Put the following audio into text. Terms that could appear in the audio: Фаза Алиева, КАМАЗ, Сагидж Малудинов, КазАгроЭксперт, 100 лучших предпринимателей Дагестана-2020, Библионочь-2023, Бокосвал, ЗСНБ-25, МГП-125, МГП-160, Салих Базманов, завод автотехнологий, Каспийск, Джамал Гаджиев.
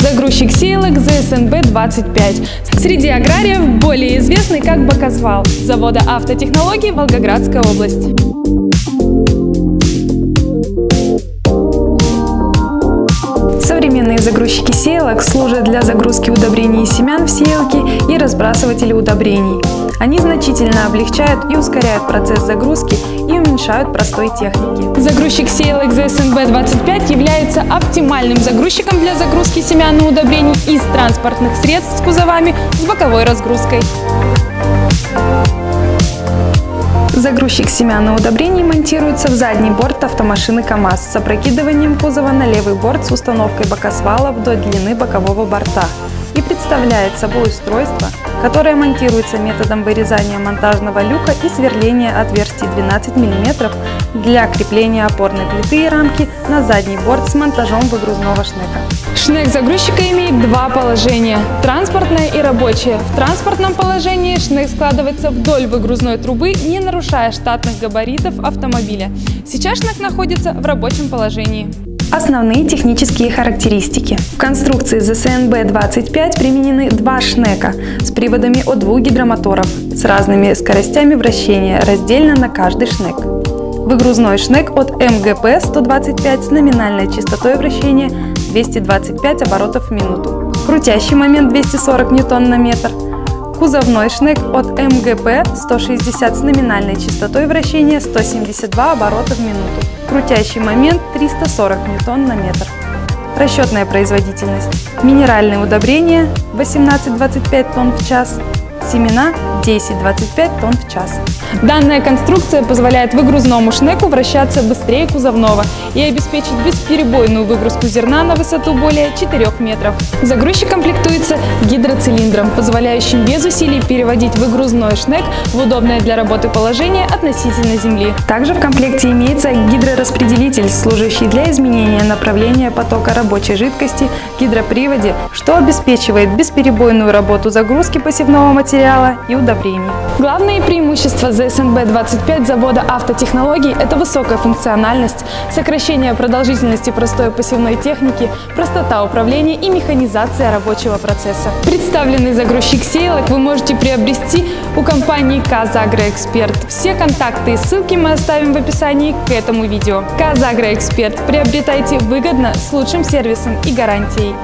загрузчик сеялок ЗСНБ-25, среди аграриев более известный как Бокосвал, завода автотехнологий Волгоградской области. Современные загрузчики сеялок служат для загрузки удобрений и семян в сеялки и разбрасыватели удобрений. Они значительно облегчают и ускоряют процесс загрузки и уменьшают простой техники. Загрузчик сеялок ЗСНБ-25 является оптимальным загрузчиком для загрузки семян и удобрений из транспортных средств с кузовами с боковой разгрузкой. Загрузчик семян и удобрений монтируется в задний борт автомашины КАМАЗ с опрокидыванием кузова на левый борт с установкой бокосвала вдоль длины бокового борта и представляет собой устройство, которое монтируется методом вырезания монтажного люка и сверления отверстий 12 мм для крепления опорной плиты и рамки на задний борт с монтажом выгрузного шнека. Шнек загрузчика имеет два положения – транспортное и рабочее. В транспортном положении шнек складывается вдоль выгрузной трубы, не нарушая штатных габаритов автомобиля. Сейчас шнек находится в рабочем положении. Основные технические характеристики. В конструкции ЗСНБ-25 применены два шнека с приводами от 2 гидромоторов с разными скоростями вращения раздельно на каждый шнек. Выгрузной шнек от МГП-125 с номинальной частотой вращения 225 оборотов в минуту, крутящий момент 240 Нм. Кузовной шнек от МГП-160 с номинальной частотой вращения 172 оборота в минуту, крутящий момент 340 Нм. Расчетная производительность. Минеральные удобрения 18-25 тонн в час, семена 10-25 тонн в час. Данная конструкция позволяет выгрузному шнеку вращаться быстрее кузовного и обеспечить бесперебойную выгрузку зерна на высоту более 4 метров. Загрузчик комплектуется гидроцилиндром, позволяющим без усилий переводить выгрузной шнек в удобное для работы положение относительно земли. Также в комплекте имеется гидрораспределитель, служащий для изменения направления потока рабочей жидкости в гидроприводе, что обеспечивает бесперебойную работу загрузки посевного материала и удобрений. Главные преимущества ЗСНБ-25 завода автотехнологий – это высокая функциональность, сокращение продолжительности простой посевной техники, простота управления и механизация рабочего процесса. Представленный загрузчик сеялок вы можете приобрести у компании КазАгроЭксперт. Все контакты и ссылки мы оставим в описании к этому видео. КазАгроЭксперт. Приобретайте выгодно, с лучшим сервисом и гарантией.